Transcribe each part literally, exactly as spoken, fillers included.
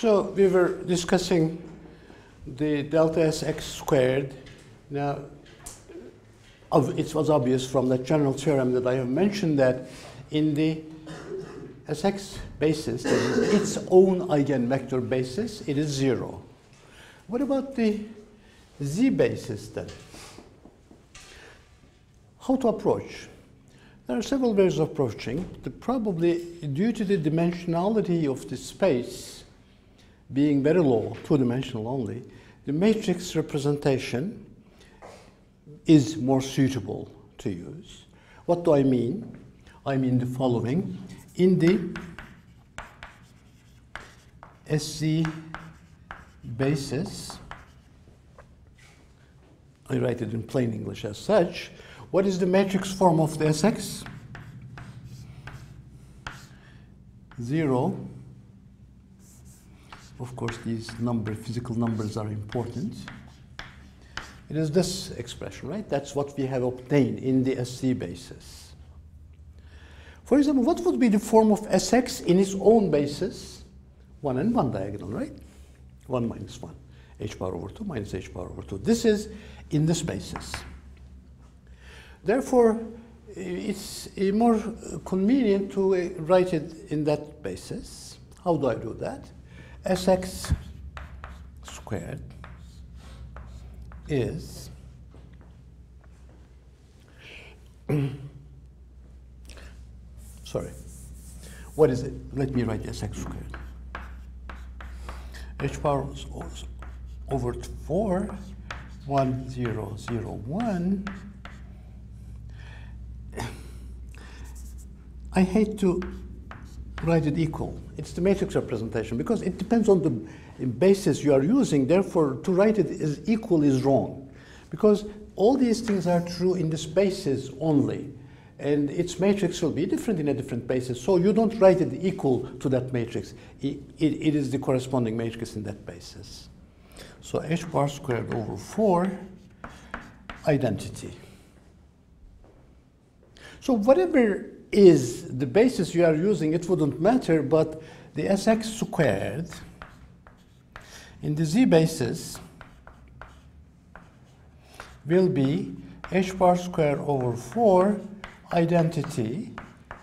So we were discussing the delta S x squared. Now, it was obvious from the general theorem that I have mentioned that in the S x basis, that is its own eigenvector basis, it is zero. What about the z basis then? How to approach? There are several ways of approaching. The probably due to the dimensionality of the space being very low, two-dimensional only, the matrix representation is more suitable to use. What do I mean? I mean the following. In the S Z basis, I write it in plain English as such. What is the matrix form of the S X? Zero. Of course, these number, physical numbers are important. It is this expression, right? That's what we have obtained in the S C basis. For example, what would be the form of S X in its own basis? One and one diagonal, right? One minus one. H bar over two minus H bar over two. This is in this basis. Therefore, it's more convenient to write it in that basis. How do I do that? S x squared is sorry. What is it? Let me write S x squared. H bar over four, one, zero, zero, one. I hate to write it equal. It's the matrix representation because it depends on the basis you are using. Therefore, to write it as equal is wrong because all these things are true in this basis only. And its matrix will be different in a different basis. So you don't write it equal to that matrix. It, it, it is the corresponding matrix in that basis. So h bar squared over four, identity. So whatever is the basis you are using, it wouldn't matter, but the S x squared in the z basis will be h bar squared over four identity,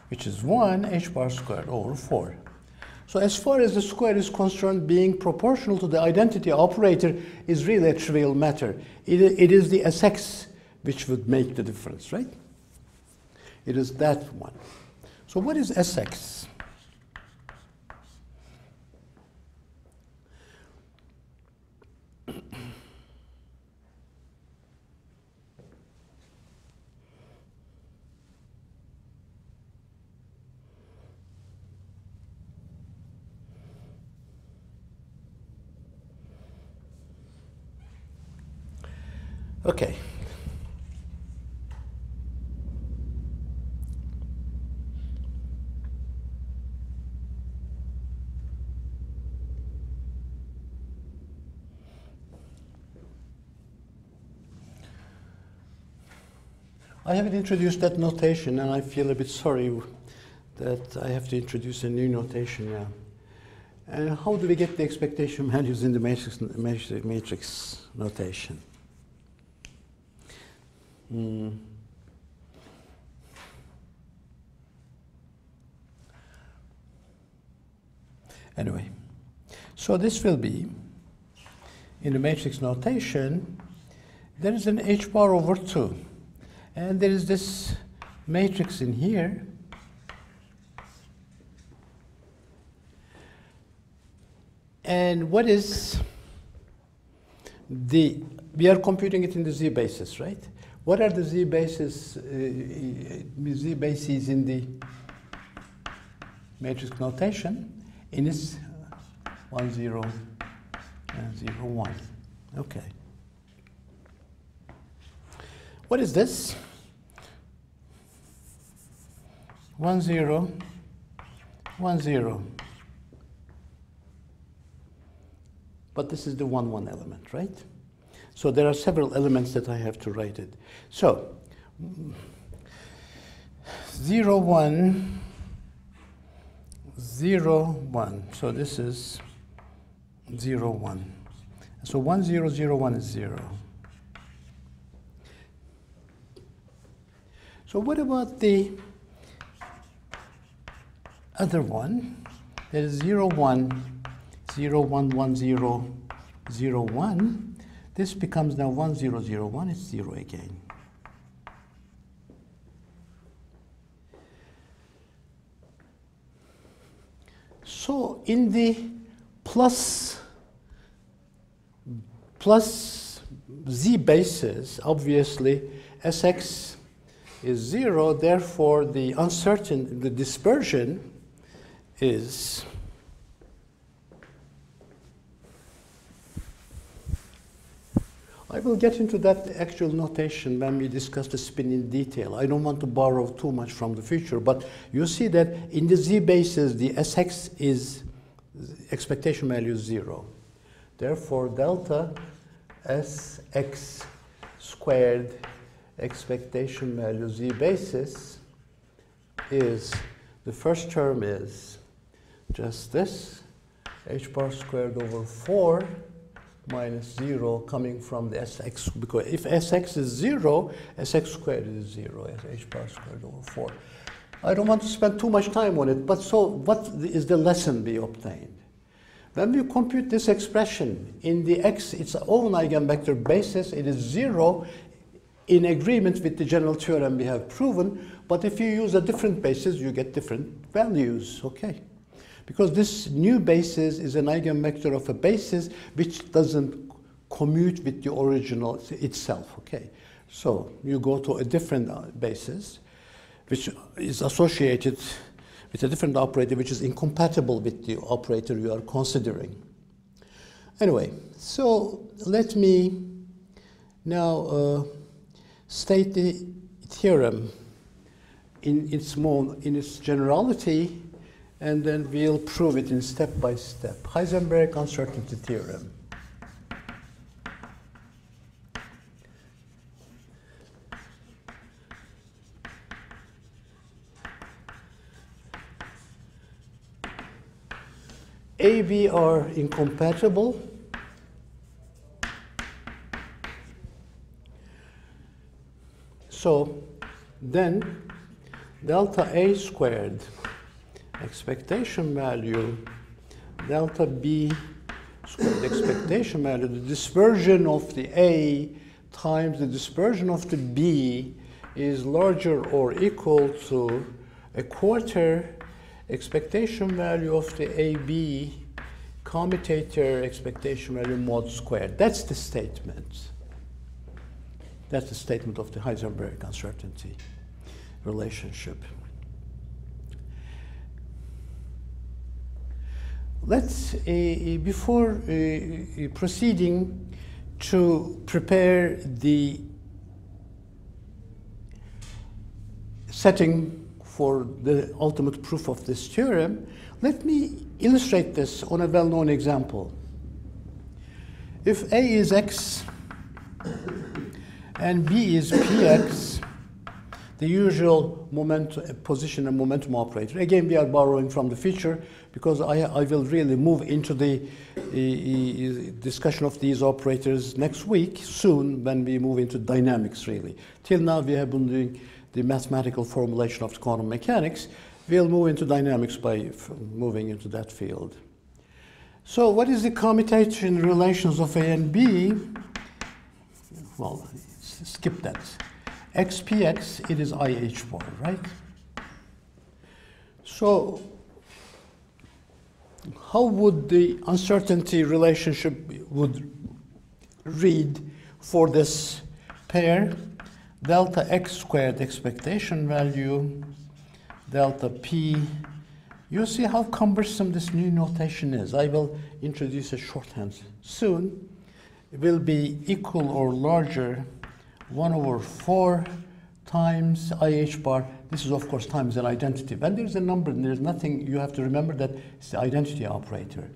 which is one, h bar squared over four. So as far as the square is concerned, being proportional to the identity operator is really a trivial matter. It, it is the S x which would make the difference, right? It is that one. So what is S x? Okay. I haven't introduced that notation, and I feel a bit sorry that I have to introduce a new notation now. And how do we get the expectation values in the matrix, matrix notation? Mm. Anyway, so this will be, in the matrix notation, there is an h bar over two. And there is this matrix in here. And what is the, we are computing it in the z basis, right? What are the z bases, uh, z bases in the matrix notation? In its one, zero, and zero, one. Okay. What is this? One, zero, one, zero. But this is the one, one element, right? So there are several elements that I have to write it. So, zero, one, zero, one. So this is zero, one. So one, zero, zero, one is zero. So what about the other one? That is zero, one, zero, one, one, zero, zero, one. This becomes now one, zero, zero, one. It's zero again. So in the plus plus z basis, obviously Sx is zero. Therefore, the uncertain the dispersion is I will get into that actual notation when we discuss the spin in detail. I don't want to borrow too much from the future, but you see that in the z basis, the Sx is expectation value zero. Therefore, delta Sx squared expectation value z basis is, the first term is just this, h bar squared over four minus zero coming from the Sx, because if Sx is zero, Sx squared is zero, h bar squared over four. I don't want to spend too much time on it, but so what is the lesson we obtained? When we compute this expression in the x, its own eigenvector basis, it is zero in agreement with the general theorem we have proven, but if you use a different basis, you get different values, okay? Because this new basis is an eigenvector of a basis which doesn't commute with the original itself, okay? So you go to a different basis which is associated with a different operator which is incompatible with the operator you are considering. Anyway, so let me now uh, state the theorem in its, more, in its generality, and then we'll prove it in step by step. Heisenberg Uncertainty Theorem. A, B are incompatible. So then delta A squared expectation value, delta B squared expectation value, the dispersion of the A times the dispersion of the B is larger or equal to a quarter expectation value of the A B commutator expectation value mod squared. That's the statement. That's the statement of the Heisenberg uncertainty relationship. Let's, uh, before uh, proceeding to prepare the setting for the ultimate proof of this theorem, let me illustrate this on a well-known example. If A is x and B is px, the usual moment, position and momentum operator. Again, we are borrowing from the future because I, I will really move into the uh, discussion of these operators next week, soon, when we move into dynamics, really. Till now, we have been doing the mathematical formulation of the quantum mechanics. We'll move into dynamics by moving into that field. So what is the commutation relations of A and B? Well, skip that. Xpx, it is I H bar, right? So how would the uncertainty relationship would read for this pair? Delta x squared expectation value, delta p. You see how cumbersome this new notation is. I will introduce a shorthand soon. It will be equal or larger one over four times I H bar. This is, of course, times an identity. When there's a number and there's nothing, you have to remember that it's the identity operator.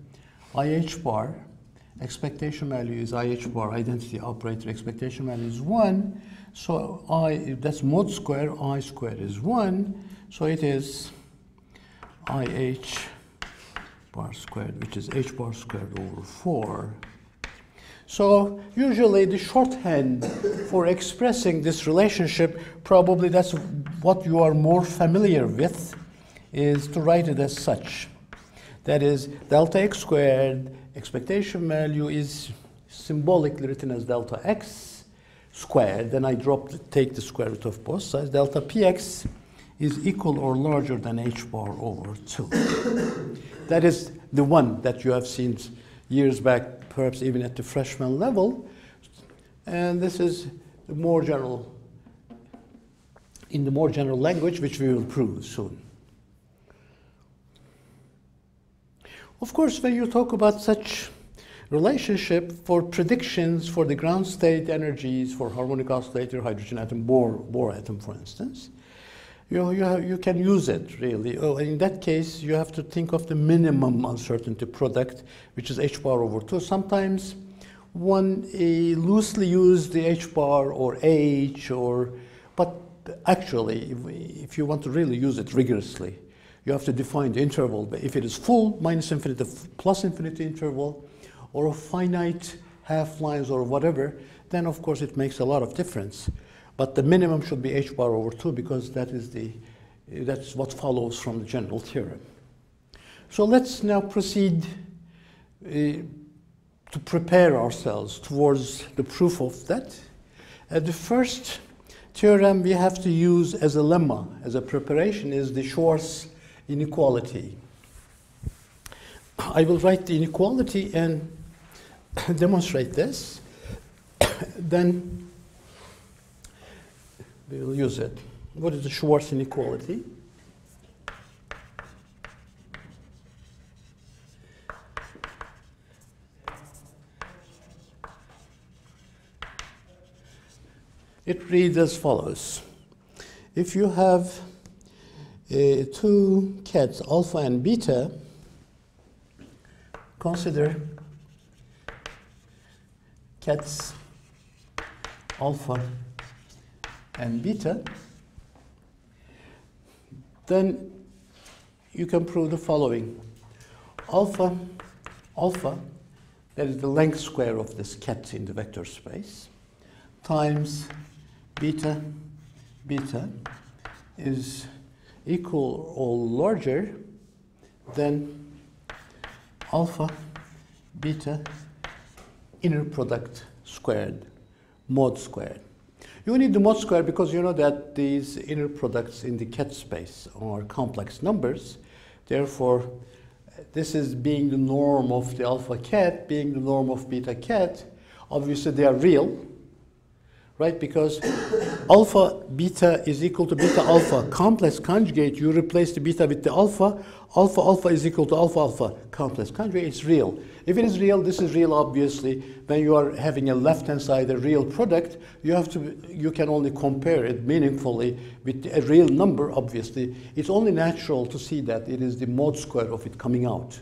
I H bar, expectation value is I H bar, identity operator, expectation value is one. So I, that's mod square, I squared is one. So it is I H bar squared, which is h bar squared over four. So usually the shorthand for expressing this relationship, probably that's what you are more familiar with, is to write it as such. That is, delta x squared expectation value is symbolically written as delta x squared. Then I drop, the, take the square root of both sides. Delta px is equal or larger than h bar over two. That is the one that you have seen years back, perhaps even at the freshman level. And this is the more general, in the more general language, which we will prove soon. Of course, when you talk about such relationship for predictions for the ground state energies for harmonic oscillator, hydrogen atom, Bohr, Bohr atom, for instance, you, you, have, you can use it, really. Oh, in that case, you have to think of the minimum uncertainty product, which is h bar over two. Sometimes one uh, loosely uses the h bar or h, or, but actually, if, if you want to really use it rigorously, you have to define the interval. But if it is full, minus infinity, plus infinity interval, or a finite half lines or whatever, then of course it makes a lot of difference. But the minimum should be h bar over two, because that is the, that's what follows from the general theorem. So let's now proceed uh, to prepare ourselves towards the proof of that. Uh, the first theorem we have to use as a lemma, as a preparation, is the Schwarz inequality. I will write the inequality and demonstrate this. Then we will use it. What is the Schwarz inequality? It reads as follows. If you have uh, two cats, alpha and beta, consider cats alpha and beta, then you can prove the following. Alpha, alpha, that is the length square of this cat in the vector space, times beta, beta is equal or larger than alpha, beta, inner product squared, mod squared. You need the mod squared because you know that these inner products in the cat space are complex numbers. Therefore, this is being the norm of the alpha cat, being the norm of beta cat. Obviously, they are real, right? Because alpha, beta is equal to beta alpha. Complex conjugate, you replace the beta with the alpha. Alpha, alpha is equal to alpha, alpha. Complex conjugate, it's real. If it is real, this is real, obviously. When you are having a left-hand side, a real product, you have to, you can only compare it meaningfully with a real number, obviously. It's only natural to see that it is the mod square of it coming out.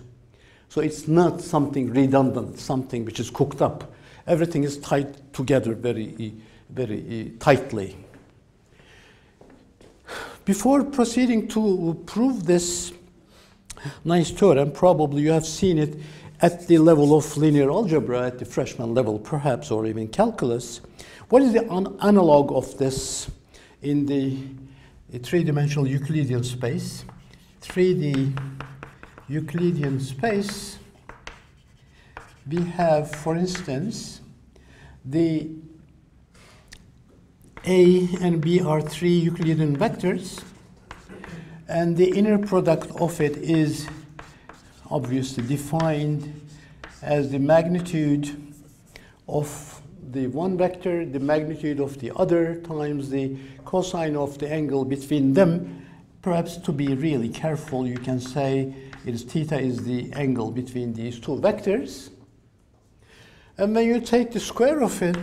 So it's not something redundant, something which is cooked up. Everything is tied together very very tightly. Before proceeding to prove this nice theorem, probably you have seen it at the level of linear algebra, at the freshman level perhaps, or even calculus. What is the an analog of this in the three-dimensional Euclidean space? three D Euclidean space, we have, for instance, the A and B are three Euclidean vectors, and the inner product of it is obviously defined as the magnitude of the one vector, the magnitude of the other, times the cosine of the angle between them. Perhaps to be really careful, you can say it is theta is the angle between these two vectors. And when you take the square of it,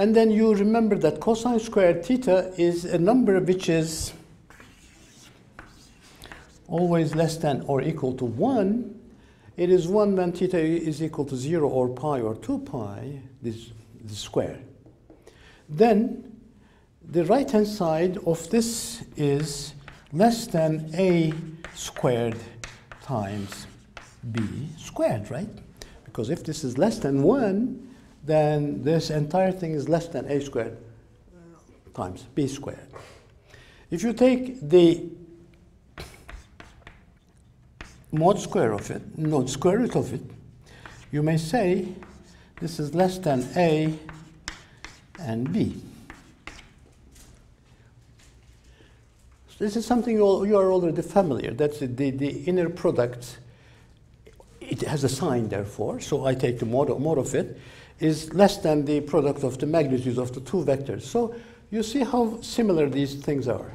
and then you remember that cosine squared theta is a number which is always less than or equal to one. It is one when theta is equal to zero or pi or two pi, this, this square. Then the right-hand side of this is less than a squared times b squared, right? Because if this is less than one, then this entire thing is less than a squared times b squared. If you take the mod square of it, no, square root of it, you may say this is less than a and b. So this is something you are already familiar. That's the, the, the inner product. It has a sign, therefore, so I take the mod, mod of it is less than the product of the magnitudes of the two vectors. So you see how similar these things are.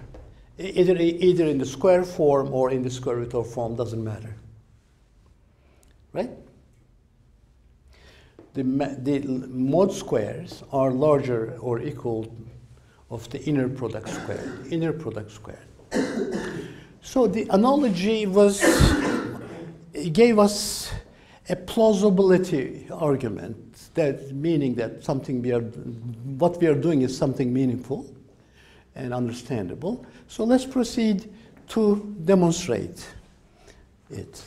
Either, either in the square form or in the square root of form, doesn't matter, right? The, the mod squares are larger or equal of the inner product squared, inner product squared. So the analogy was, it gave us a plausibility argument, that meaning that something we are, what we are doing is something meaningful and understandable. So let's proceed to demonstrate it.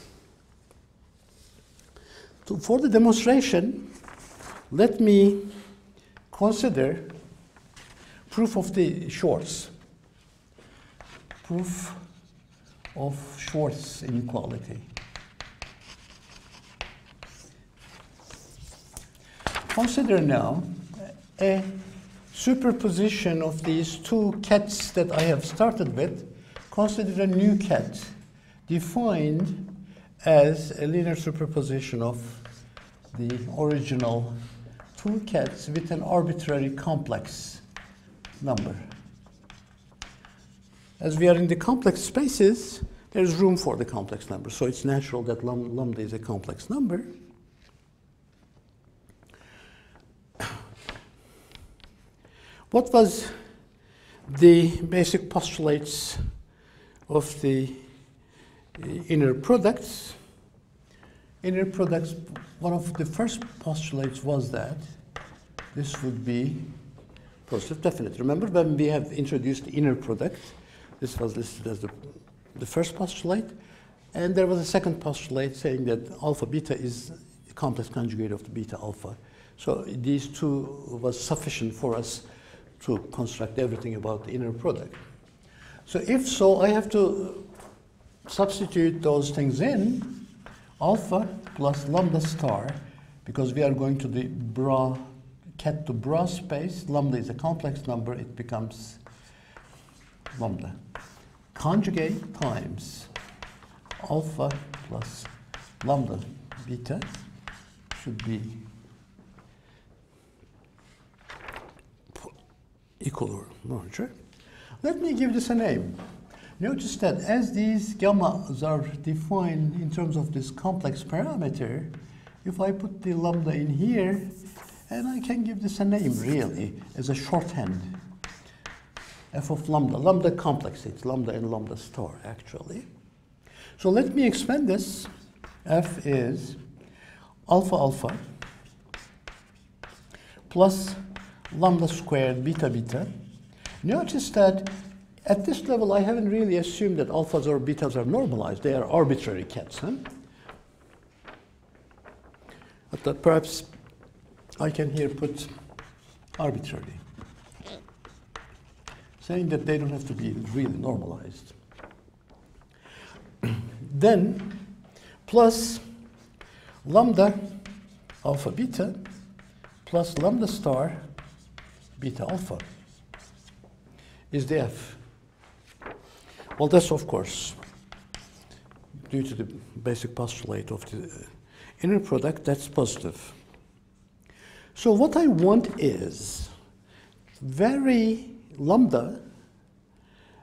So for the demonstration, let me consider proof of the Schwarz, proof of Schwarz inequality. Consider now a superposition of these two cats that I have started with. Consider a new cat defined as a linear superposition of the original two cats with an arbitrary complex number. As we are in the complex spaces, there is room for the complex number, so it's natural that lambda is a complex number. What was the basic postulates of the inner products? Inner products, one of the first postulates was that this would be positive definite. Remember when we have introduced the inner product, this was listed as the, the first postulate, and there was a second postulate saying that alpha beta is the complex conjugate of the beta alpha. So these two was sufficient for us to construct everything about the inner product. So if so, I have to substitute those things in, alpha plus lambda star, because we are going to the bra, cat to bra space. Lambda is a complex number, it becomes lambda conjugate times alpha plus lambda beta should be equal or larger. Let me give this a name. Notice that as these gammas are defined in terms of this complex parameter, if I put the lambda in here, and I can give this a name really as a shorthand, f of lambda, lambda complex, it's lambda and lambda star actually. So let me expand this. F is alpha alpha plus lambda squared beta beta. Notice that at this level I haven't really assumed that alphas or betas are normalized. They are arbitrary cats. Huh? But perhaps I can here put arbitrary, saying that they don't have to be really normalized. Then plus lambda alpha beta plus lambda star beta alpha is the f. Well, that's of course due to the basic postulate of the inner product, that's positive. So what I want is vary lambda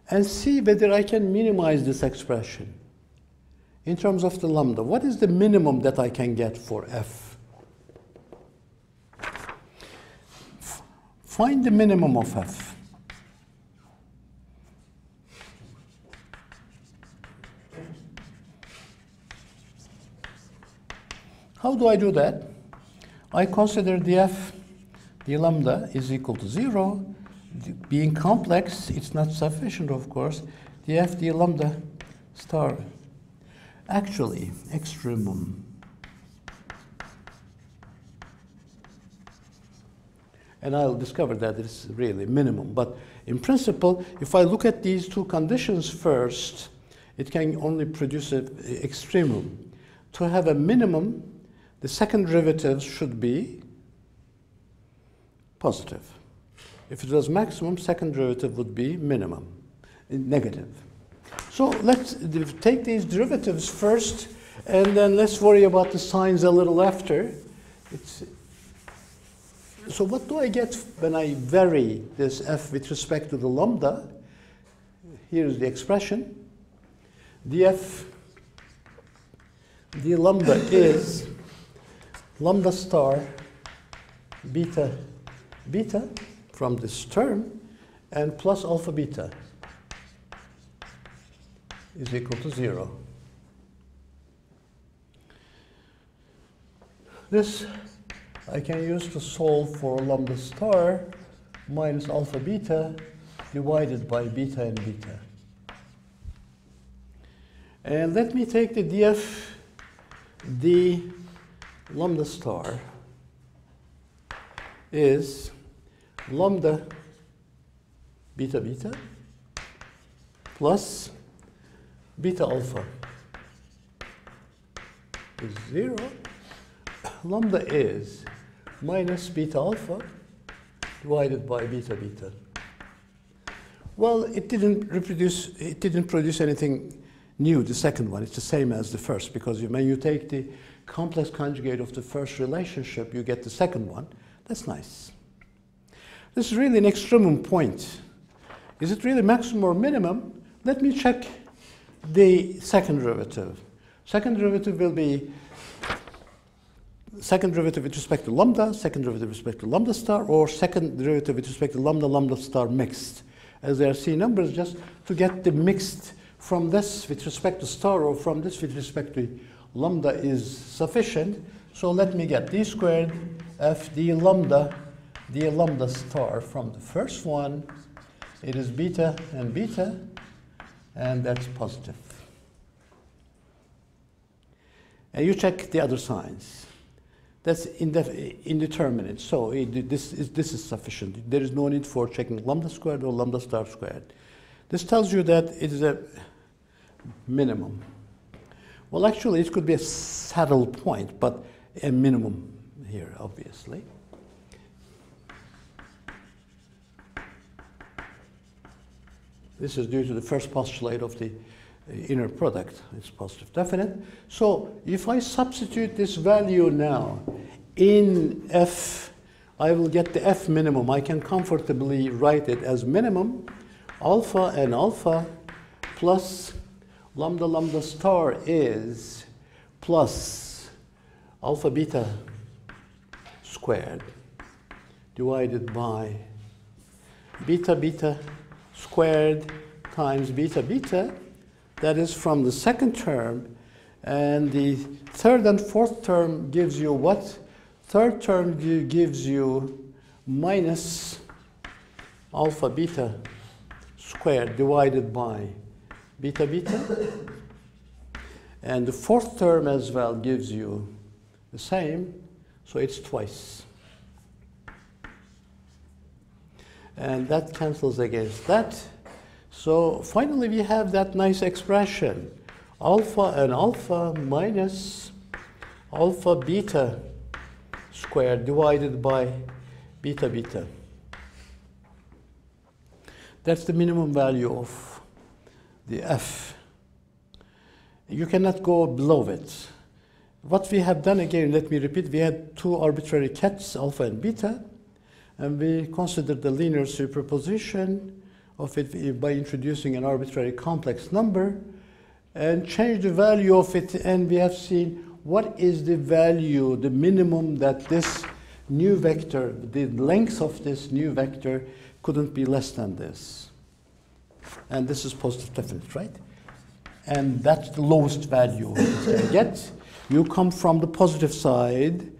and see whether I can minimize this expression in terms of the lambda. What is the minimum that I can get for f? Find the minimum of f. How do I do that? I consider the f, the lambda is equal to zero, being complex, it's not sufficient, of course. D F D lambda star. Actually, extremum. And I'll discover that it's really minimum. But in principle, if I look at these two conditions first, it can only produce an extremum. To have a minimum, the second derivative should be positive. If it was maximum, second derivative would be minimum, negative. So let's take these derivatives first, and then let's worry about the signs a little after. It's, so what do I get when I vary this f with respect to the lambda? Here's the expression. Df, d lambda is lambda star beta beta from this term, and plus alpha beta is equal to zero. This I can use to solve for lambda star minus alpha beta divided by beta and beta. And let me take the df d lambda star is lambda beta beta plus beta alpha is zero. Lambda is minus beta alpha divided by beta beta. Well, it didn't reproduce, it didn't produce anything new, the second one. It's the same as the first, because when you take the complex conjugate of the first relationship, you get the second one. That's nice. This is really an extremum point. Is it really maximum or minimum? Let me check the second derivative. Second derivative will be second derivative with respect to lambda, second derivative with respect to lambda star, or second derivative with respect to lambda, lambda star mixed. As there are C numbers, just to get the mixed from this with respect to star or from this with respect to lambda is sufficient. So let me get d squared f d lambda d lambda star from the first one. It is beta and beta, and that's positive. And you check the other signs. That's indeterminate, so it, this, is, this is sufficient. There is no need for checking lambda squared or lambda star squared. This tells you that it is a minimum. Well, actually, it could be a saddle point, but a minimum here, obviously. This is due to the first postulate of the inner product. It's positive definite. So if I substitute this value now in f, I will get the f minimum. I can comfortably write it as minimum alpha and alpha plus lambda lambda star is plus alpha beta squared divided by beta beta squared times beta beta. That is from the second term, and the third and fourth term gives you what? Third term gives you minus alpha beta squared divided by beta beta, and the fourth term as well gives you the same, so it's twice. And that cancels against that. So finally, we have that nice expression, alpha and alpha minus alpha beta squared divided by beta beta. That's the minimum value of the f. You cannot go below it. What we have done, again, let me repeat, we had two arbitrary cats, alpha and beta, and we considered the linear superposition of it by introducing an arbitrary complex number and change the value of it, and we have seen what is the value, the minimum that this new vector, the length of this new vector couldn't be less than this. And this is positive definite, right? And that's the lowest value you get. You come from the positive side,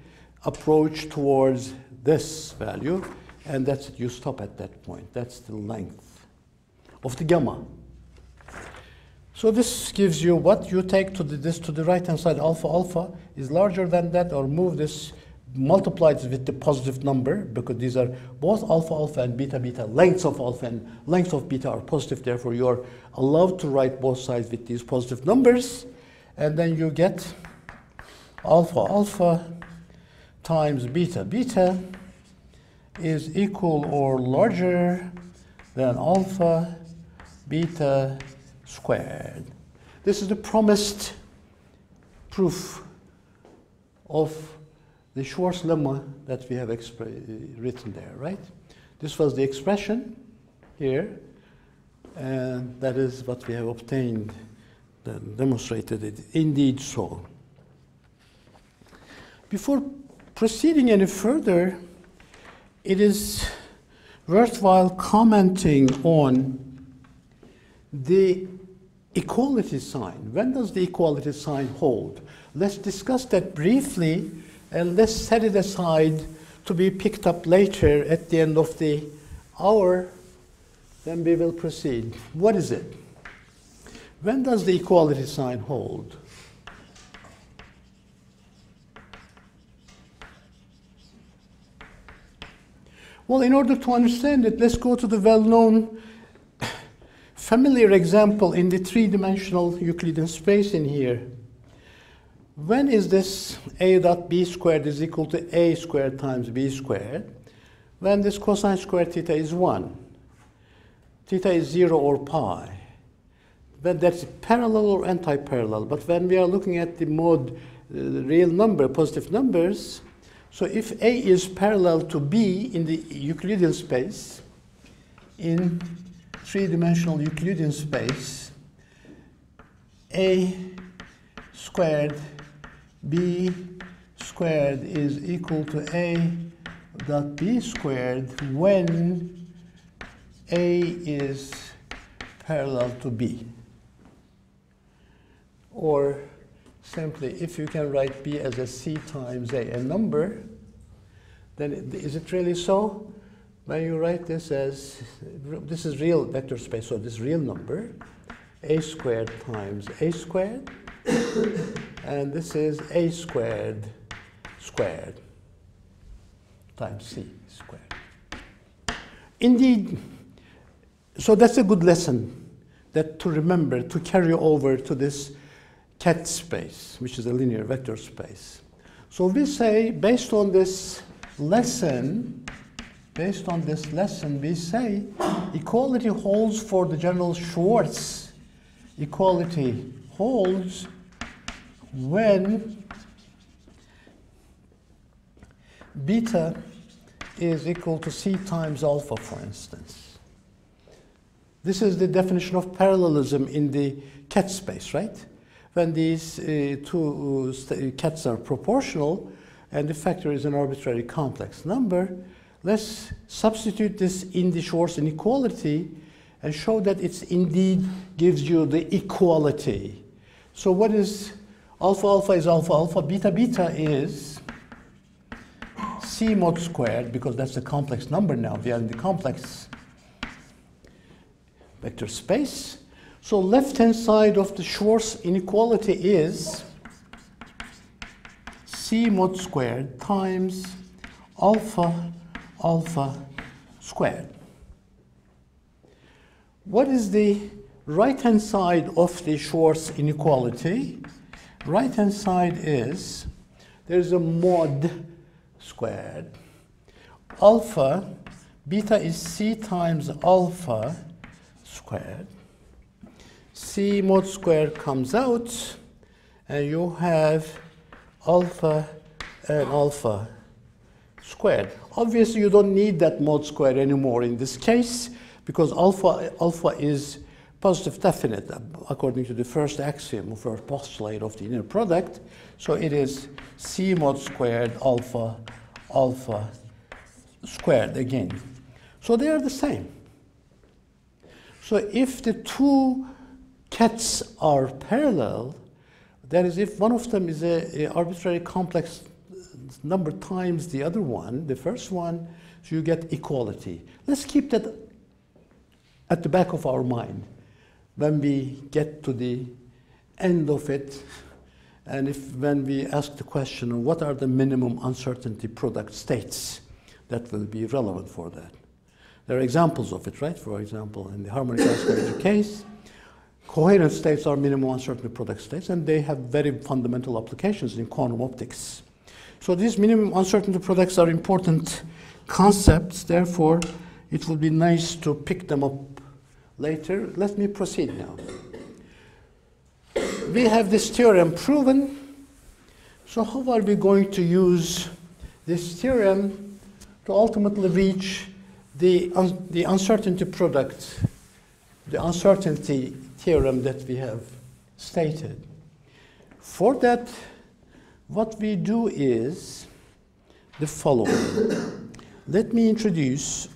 approach towards this value, and that's it. You stop at that point. That's the length of the gamma. So this gives you what you take to the, this to the right-hand side, alpha alpha is larger than that, or move this, multiply it with the positive number, because these are both alpha alpha and beta beta. Lengths of alpha and lengths of beta are positive, therefore you are allowed to write both sides with these positive numbers, and then you get alpha alpha times beta beta is equal or larger than alpha beta squared. This is the promised proof of the Schwarz lemma that we have written there, right? This was the expression here, and that is what we have obtained, then demonstrated it. Indeed so. Before proceeding any further, it is worthwhile commenting on the equality sign. When does the equality sign hold? Let's discuss that briefly, and let's set it aside to be picked up later at the end of the hour. Then we will proceed. What is it? When does the equality sign hold? Well, in order to understand it, let's go to the well-known familiar example in the three-dimensional Euclidean space in here. When is this a dot b squared is equal to a squared times b squared? When this cosine squared theta is one. Theta is zero or pi. When that's parallel or anti-parallel. But when we are looking at the mod, uh, real number, positive numbers, so if a is parallel to b in the Euclidean space, in three-dimensional Euclidean space, a squared b squared is equal to a dot b squared when a is parallel to b. Or simply, if you can write b as a c times a, a number, then it, is it really so? When you write this as, this is real vector space, so this real number, a squared times a squared, and this is a squared squared times c squared. Indeed, so that's a good lesson that to remember, to carry over to this ket space, which is a linear vector space. So we say, based on this lesson, based on this lesson, we say equality holds for the general Schwarz equality holds when beta is equal to c times alpha, for instance. This is the definition of parallelism in the ket space, right? When these uh, two kets are proportional and the factor is an arbitrary complex number, let's substitute this in the Schwarz inequality and show that it indeed gives you the equality. So what is alpha alpha is alpha alpha, beta beta is c mod squared, because that's a complex number now. We are in the complex vector space. So left-hand side of the Schwarz inequality is c mod squared times alpha alpha squared. What is the right-hand side of the Schwarz inequality? Right-hand side is, there's a mod squared. Alpha, beta is c times alpha squared. C mod squared comes out, and you have alpha and alpha squared. Obviously, you don't need that mod squared anymore in this case, because alpha, alpha is positive definite according to the first axiom, first postulate of the inner product. So it is c mod squared alpha alpha squared again. So they are the same. So if the two kets are parallel, that is, if one of them is an arbitrary complex number times the other one, the first one, So you get equality. Let's keep that at the back of our mind when we get to the end of it, and if when we ask the question, what are the minimum uncertainty product states that will be relevant for that? There are examples of it, right? For example, in the harmonic oscillator case, coherent states are minimum uncertainty product states, and they have very fundamental applications in quantum optics. So these minimum uncertainty products are important concepts, therefore it would be nice to pick them up later. Let me proceed now. We have this theorem proven. So how are we going to use this theorem to ultimately reach the, un the uncertainty product, the uncertainty theorem that we have stated? For that, what we do is the following. Let me introduce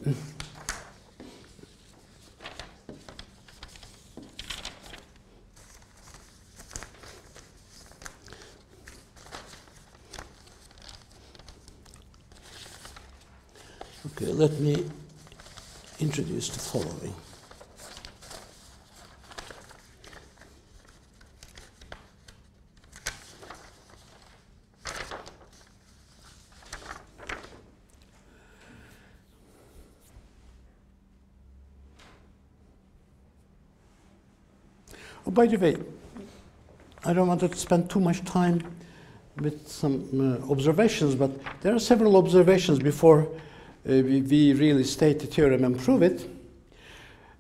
Okay, let me introduce the following. Oh, by the way, I don't want to spend too much time with some uh, observations, but there are several observations before Uh, we, we really state the theorem and prove it.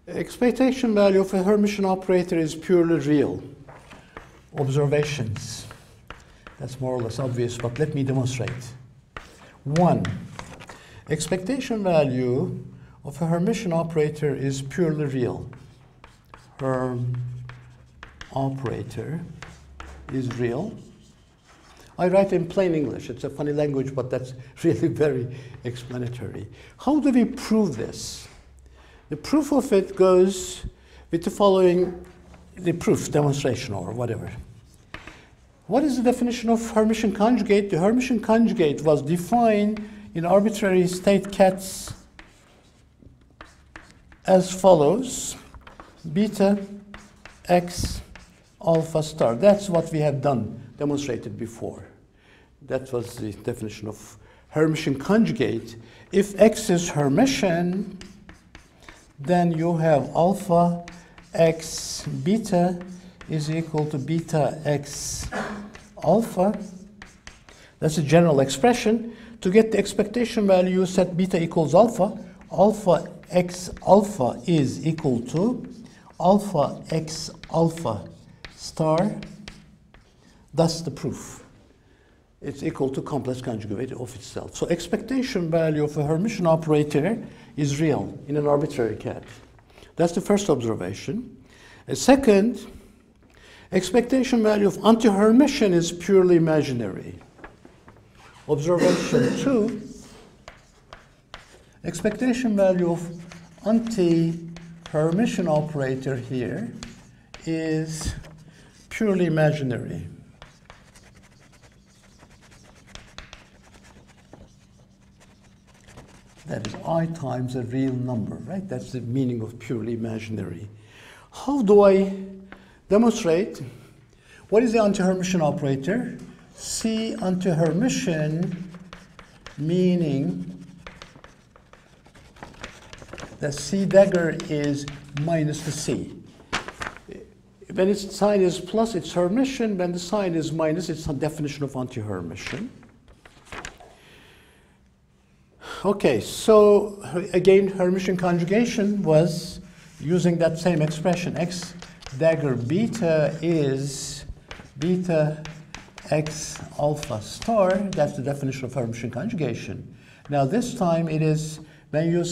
Expectation value of a Hermitian operator is purely real. Observations. That's more or less obvious, but let me demonstrate. One, expectation value of a Hermitian operator is purely real. Herm operator is real. I write in plain English. It's a funny language, but that's really very explanatory. How do we prove this? The proof of it goes with the following, the proof, demonstration, or whatever. What is the definition of Hermitian conjugate? The Hermitian conjugate was defined in arbitrary state cats as follows: beta x alpha star. That's what we have done. Demonstrated before. That was the definition of Hermitian conjugate. If X is Hermitian, then you have alpha X beta is equal to beta X alpha. That's a general expression. To get the expectation value, you set beta equals alpha. Alpha X alpha is equal to alpha X alpha star. That's the proof. It's equal to complex conjugate of itself. So expectation value of a Hermitian operator is real in an arbitrary cat. That's the first observation. A second, expectation value of anti-Hermitian is purely imaginary. Observation two, expectation value of anti-Hermitian operator here is purely imaginary. That is I times a real number, right? That's the meaning of purely imaginary. How do I demonstrate? What is the anti-Hermitian operator? C anti-Hermitian, meaning that C dagger is minus the C. When its sign is plus, it's Hermitian. When the sign is minus, it's a definition of anti-Hermitian. Okay, so again, Hermitian conjugation was using that same expression. X dagger beta is beta X alpha star. That's the definition of Hermitian conjugation. Now this time it is when you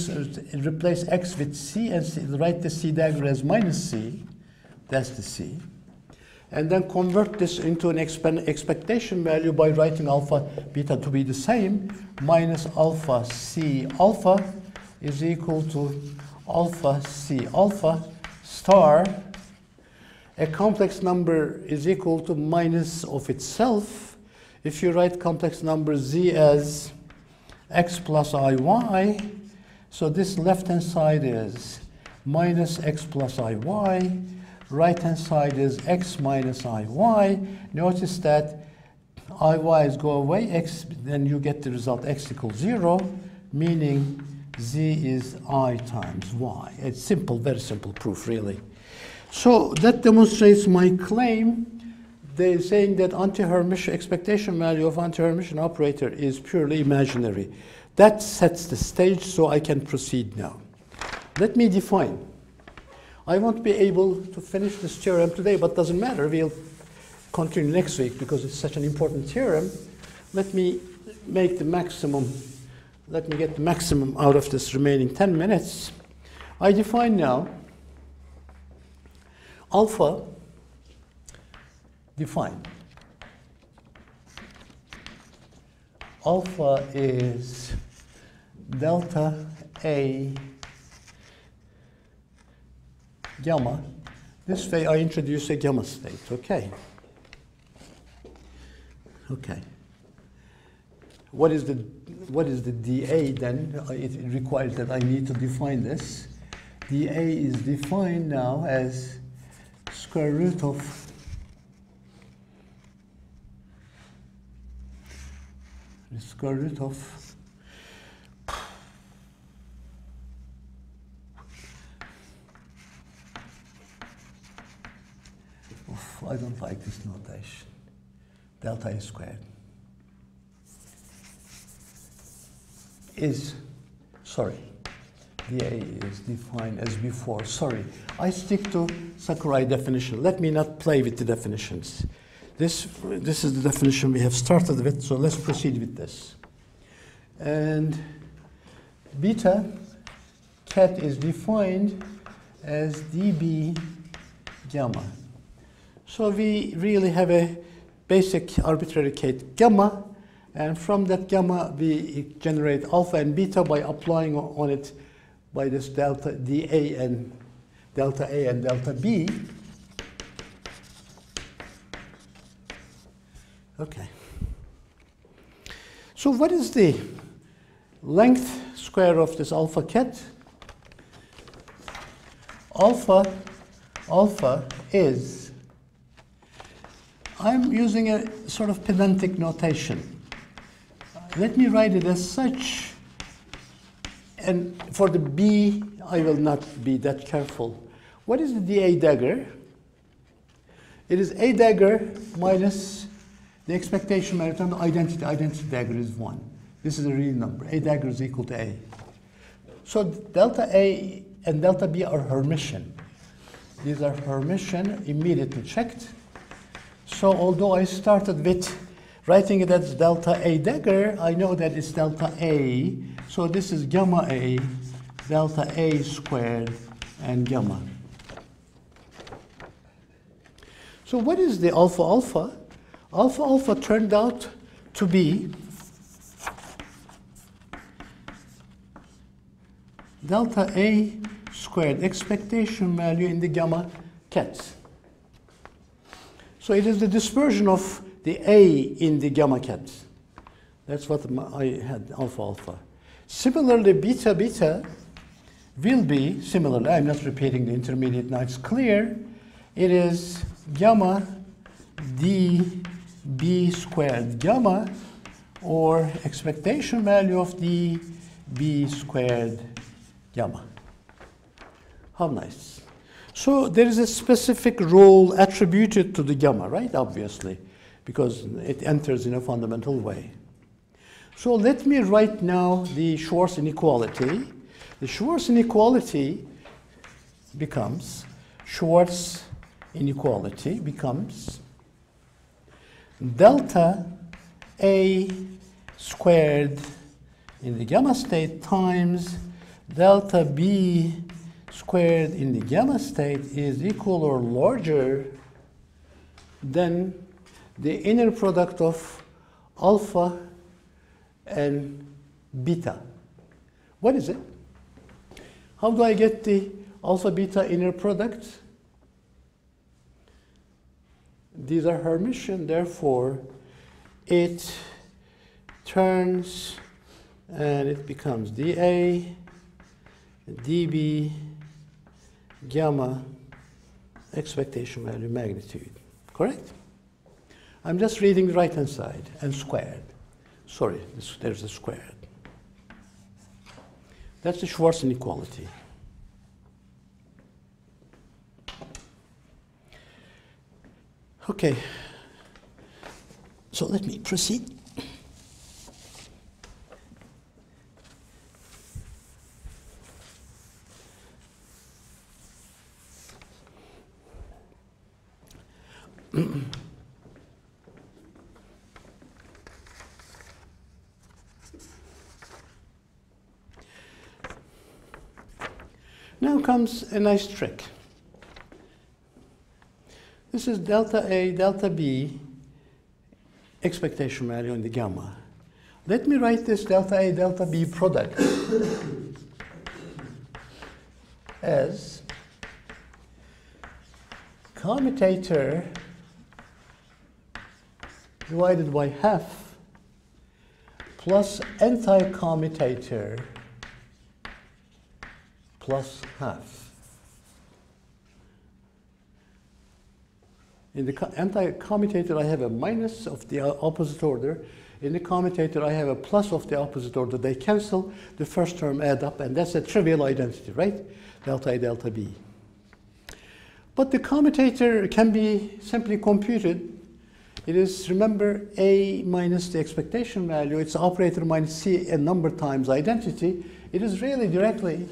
replace X with C and C, write the C dagger as minus C. That's the C. And then convert this into an expectation value by writing alpha beta to be the same, minus alpha C alpha is equal to alpha C alpha star. A complex number is equal to minus of itself. If you write complex number Z as x plus iy. So this left-hand side is minus x plus iy. Right-hand side is x minus iy. Notice that iys go away, x, then you get the result x equals zero, meaning z is I times y. It's simple, very simple proof, really. So that demonstrates my claim. They're saying that anti-Hermitian expectation value of anti-Hermitian operator is purely imaginary. That sets the stage, so I can proceed now. Let me define. I won't be able to finish this theorem today, but doesn't matter. We'll continue next week because it's such an important theorem. Let me make the maximum. Let me get the maximum out of this remaining ten minutes. I define now alpha. Define. Alpha is delta A gamma. This way I introduce a gamma state, okay? Okay. What is the what is the dA then? It requires that I need to define this. dA is defined now as square root of square root of Oof, I don't like this notation. Delta A squared is, sorry, dA is defined as before. Sorry, I stick to Sakurai definition. Let me not play with the definitions. This, this is the definition we have started with, so let's proceed with this. And beta cat is defined as dB gamma. So we really have a basic arbitrary cat gamma, and from that gamma we generate alpha and beta by applying on it by this delta dA and delta A and delta B. Okay. So what is the length square of this alpha cat? Alpha, alpha is, I'm using a sort of pedantic notation. Let me write it as such. And for the B, I will not be that careful. What is the dA dagger? It is A dagger minus the expectation value of the identity, identity dagger is one. This is a real number. A dagger is equal to A. So delta A and delta B are Hermitian. These are Hermitian, immediately checked. So although I started with writing it as delta A dagger, I know that it's delta A. So this is gamma A, delta A squared, and gamma. So what is the alpha alpha? Alpha alpha turned out to be delta A squared expectation value in the gamma cat. So it is the dispersion of the A in the gamma cat. That's what I had, alpha alpha. Similarly, beta beta will be, similarly, I'm not repeating the intermediate, now it's clear, it is gamma d B squared gamma, or expectation value of d B squared gamma. How nice. So there is a specific role attributed to the gamma, right? Obviously, because it enters in a fundamental way. So let me write now the Schwarz inequality. The Schwarz inequality becomes, Schwarz inequality becomes delta A squared in the gamma state times delta B squared in the gamma state is equal or larger than the inner product of alpha and beta. What is it? How do I get the alpha beta inner product? These are Hermitian, therefore it turns and it becomes dA, dB, gamma, expectation value magnitude, correct? I'm just reading the right-hand side and squared. Sorry, this, there's a squared. That's the Schwarz inequality. Okay, so let me proceed. Now comes a nice trick. This is delta A, delta B, expectation value in the gamma. Let me write this delta A, delta B product as commutator divided by half plus anti-commutator plus half. In the anti-commutator, I have a minus of the opposite order. In the commutator, I have a plus of the opposite order. They cancel. The first term add up, and that's a trivial identity, right? Delta A, delta B. But the commutator can be simply computed. It is, remember, A minus the expectation value. It's operator minus C, a number times identity. It is really directly,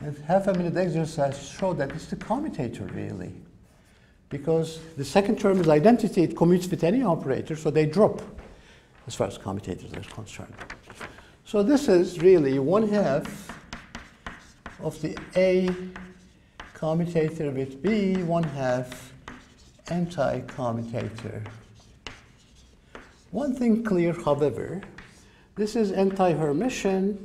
and half a minute exercise show that it's the commutator really. Because the second term is identity, it commutes with any operator, so they drop as far as commutators are concerned. So this is really one half of the A commutator with B, one half anti-commutator. One thing clear, however, this is anti-Hermitian.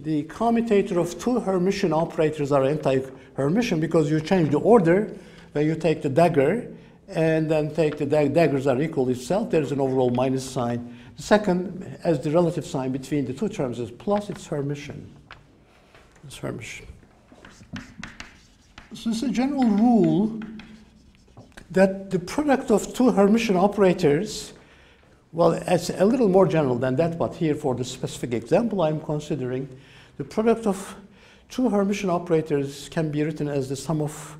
The commutator of two Hermitian operators are anti-Hermitian because you change the order when you take the dagger, and then take the dag daggers are equal itself. There is an overall minus sign. The second, as the relative sign between the two terms is plus, it's Hermitian. It's Hermitian. So it's a general rule that the product of two Hermitian operators, well, it's a little more general than that, but here for the specific example I'm considering, the product of two Hermitian operators can be written as the sum of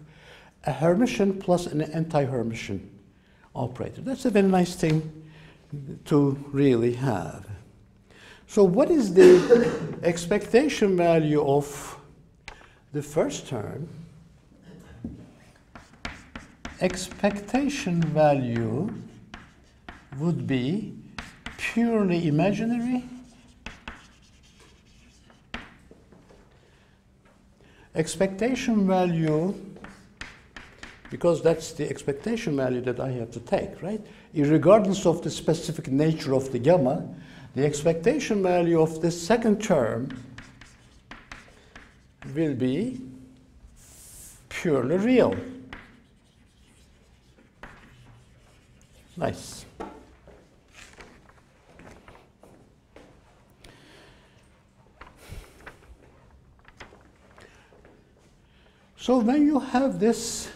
a Hermitian plus an anti-Hermitian operator. That's a very nice thing to really have. So what is the expectation value of the first term? Expectation value would be purely imaginary. Expectation value, because that's the expectation value that I have to take, right? Irregardless of the specific nature of the gamma, the expectation value of the second term will be purely real. Nice. So when you have this,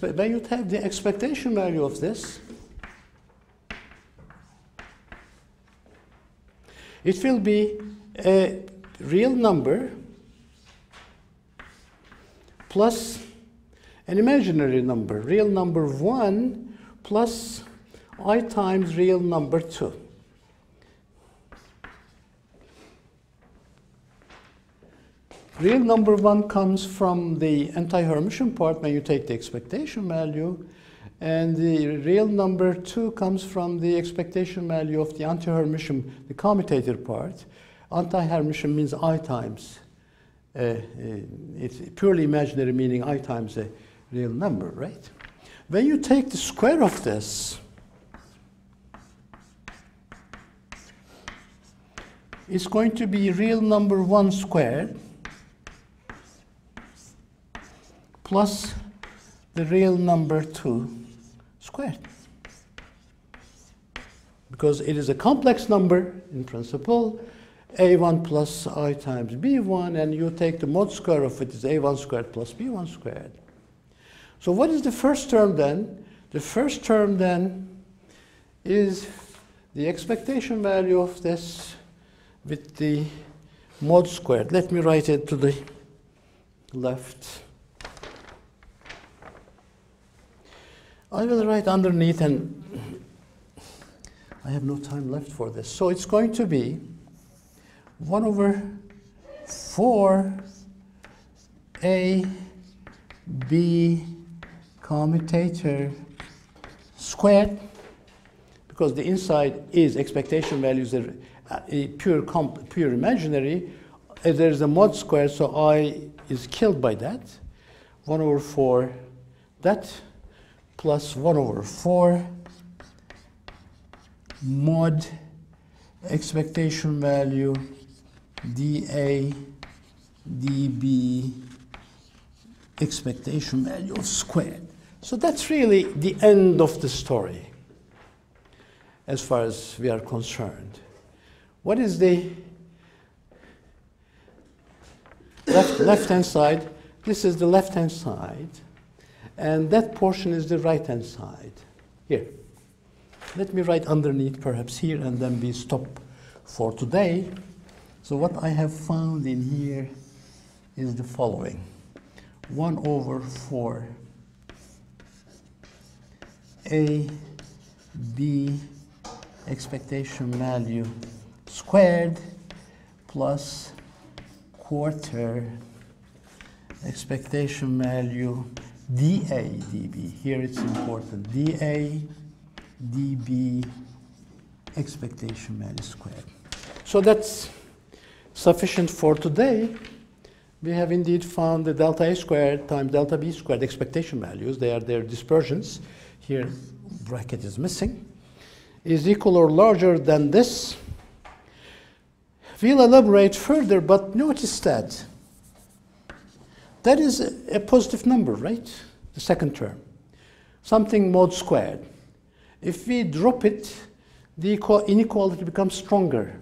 when you have the expectation value of this, it will be a real number plus an imaginary number, real number one plus I times real number two. Real number one comes from the anti-Hermitian part when you take the expectation value, and the real number two comes from the expectation value of the anti-Hermitian, the commutator part. Anti-Hermitian means I times, uh, uh, it's purely imaginary, meaning I times a real number, right? When you take the square of this, it's going to be real number one squared plus the real number two squared. because it is a complex number in principle, a one plus I times b one, and you take the mod square of it is a one squared plus b one squared. So what is the first term then? The first term then is the expectation value of this with the mod squared. Let me write it to the left. I will write underneath, and I have no time left for this. So it's going to be one over four a b commutator squared, because the inside is expectation values are pure comp, pure imaginary. There is a mod square, so I is killed by that. One over four that plus one over four mod expectation value dA dB expectation value of squared. So that's really the end of the story as far as we are concerned. What is the left, left-hand side? This is the left-hand side, and that portion is the right-hand side. Here. Let me write underneath perhaps here, and then we stop for today. So what I have found in here is the following. one over four a b expectation value squared plus quarter expectation value dA dB. Here it's important, dA dB expectation value squared. So that's sufficient for today. We have indeed found the delta A squared times delta B squared expectation values. They are their dispersions. Here bracket is missing. Is equal or larger than this. We'll elaborate further, but notice that that is a positive number, right? The second term. Something mod squared. If we drop it, the inequality becomes stronger.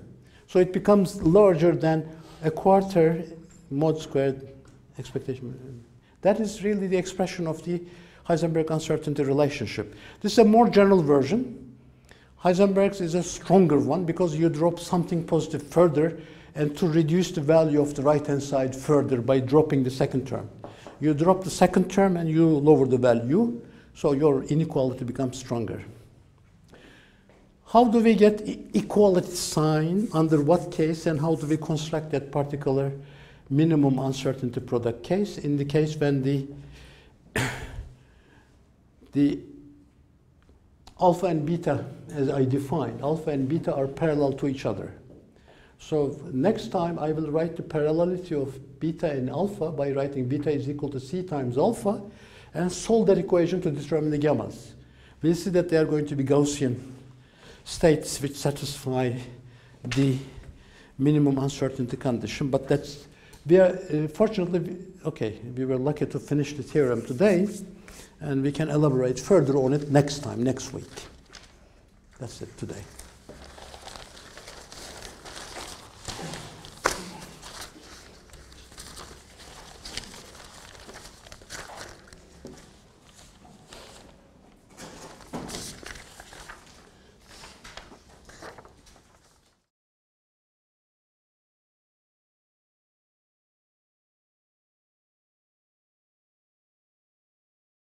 So it becomes larger than a quarter mod squared expectation. That is really the expression of the Heisenberg uncertainty relationship. This is a more general version. Heisenberg's is a stronger one because you drop something positive further, and to reduce the value of the right-hand side further by dropping the second term. You drop the second term and you lower the value, so your inequality becomes stronger. How do we get equality sign, under what case, and how do we construct that particular minimum uncertainty product case? In the case when the, the alpha and beta, as I defined, alpha and beta are parallel to each other. So next time I will write the parallelity of beta and alpha by writing beta is equal to c times alpha, and solve that equation to determine the gammas. We'll see that they are going to be Gaussian states which satisfy the minimum uncertainty condition, but that's, we are, uh, fortunately, okay, we were lucky to finish the theorem today, and we can elaborate further on it next time, next week. That's it today.